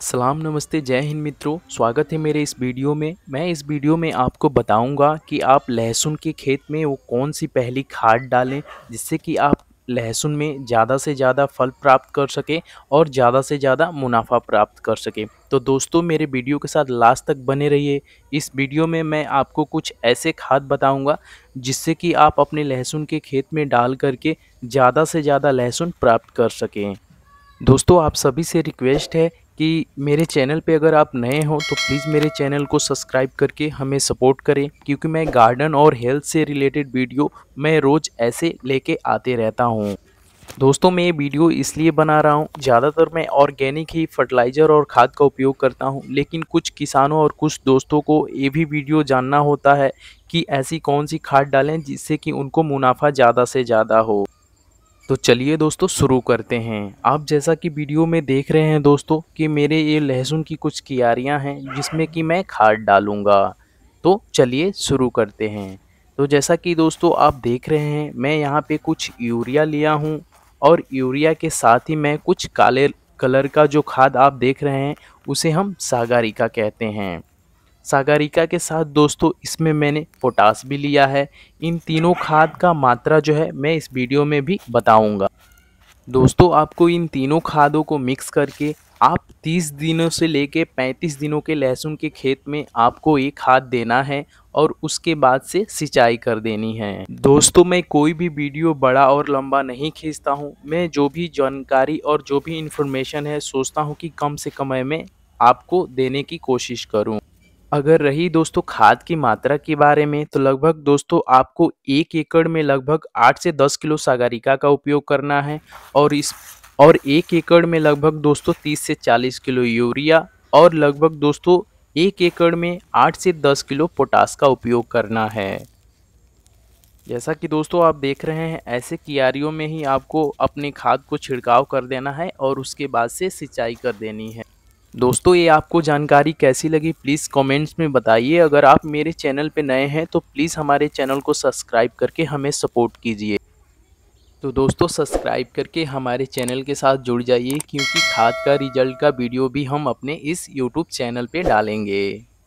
सलाम नमस्ते जय हिंद मित्रों, स्वागत है मेरे इस वीडियो में। मैं इस वीडियो में आपको बताऊंगा कि आप लहसुन के खेत में वो कौन सी पहली खाद डालें जिससे कि आप लहसुन में ज़्यादा से ज़्यादा फल प्राप्त कर सके और ज़्यादा से ज़्यादा मुनाफा प्राप्त कर सके। तो दोस्तों मेरे वीडियो के साथ लास्ट तक बने रहिए। इस वीडियो में मैं आपको कुछ ऐसे खाद बताऊंगा जिससे कि आप अपने लहसुन के खेत में डाल करके ज़्यादा से ज़्यादा लहसुन प्राप्त कर सकें। दोस्तों आप सभी से रिक्वेस्ट है कि मेरे चैनल पे अगर आप नए हो तो प्लीज़ मेरे चैनल को सब्सक्राइब करके हमें सपोर्ट करें, क्योंकि मैं गार्डन और हेल्थ से रिलेटेड वीडियो मैं रोज़ ऐसे लेके आते रहता हूँ। दोस्तों मैं ये वीडियो इसलिए बना रहा हूँ, ज़्यादातर मैं ऑर्गेनिक ही फर्टिलाइज़र और खाद का उपयोग करता हूँ, लेकिन कुछ किसानों और कुछ दोस्तों को ये भी वीडियो जानना होता है कि ऐसी कौन सी खाद डालें जिससे कि उनको मुनाफा ज़्यादा से ज़्यादा हो। तो चलिए दोस्तों शुरू करते हैं। आप जैसा कि वीडियो में देख रहे हैं दोस्तों कि मेरे ये लहसुन की कुछ क्यारियां हैं जिसमें कि मैं खाद डालूंगा। तो चलिए शुरू करते हैं। तो जैसा कि दोस्तों आप देख रहे हैं, मैं यहाँ पे कुछ यूरिया लिया हूँ और यूरिया के साथ ही मैं कुछ काले कलर का जो खाद आप देख रहे हैं उसे हम सागारिका कहते हैं। सागारिका के साथ दोस्तों इसमें मैंने पोटास भी लिया है। इन तीनों खाद का मात्रा जो है मैं इस वीडियो में भी बताऊंगा। दोस्तों आपको इन तीनों खादों को मिक्स करके आप 30 दिनों से लेके 35 दिनों के लहसुन के खेत में आपको ये खाद देना है और उसके बाद से सिंचाई कर देनी है। दोस्तों मैं कोई भी वीडियो बड़ा और लंबा नहीं खींचता हूँ। मैं जो भी जानकारी और जो भी इन्फॉर्मेशन है सोचता हूँ कि कम से कम में आपको देने की कोशिश करूँ। अगर रही दोस्तों खाद की मात्रा के बारे में, तो लगभग दोस्तों आपको 1 एकड़ में लगभग 8 से 10 किलो सागारिका का उपयोग करना है और 1 एकड़ में लगभग दोस्तों 30 से 40 किलो यूरिया और लगभग दोस्तों 1 एकड़ में 8 से 10 किलो पोटास का उपयोग करना है। जैसा कि दोस्तों आप देख रहे हैं, ऐसे क्यारियों में ही आपको अपने खाद को छिड़काव कर देना है और उसके बाद से सिंचाई कर देनी है। दोस्तों ये आपको जानकारी कैसी लगी प्लीज़ कमेंट्स में बताइए। अगर आप मेरे चैनल पे नए हैं तो प्लीज़ हमारे चैनल को सब्सक्राइब करके हमें सपोर्ट कीजिए। तो दोस्तों सब्सक्राइब करके हमारे चैनल के साथ जुड़ जाइए, क्योंकि खाद का रिजल्ट का वीडियो भी हम अपने इस यूट्यूब चैनल पे डालेंगे।